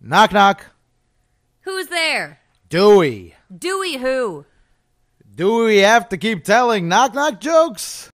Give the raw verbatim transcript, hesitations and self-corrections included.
Knock, knock. Who's there? Dewey. Dewey who? Do we have to keep telling knock knock jokes?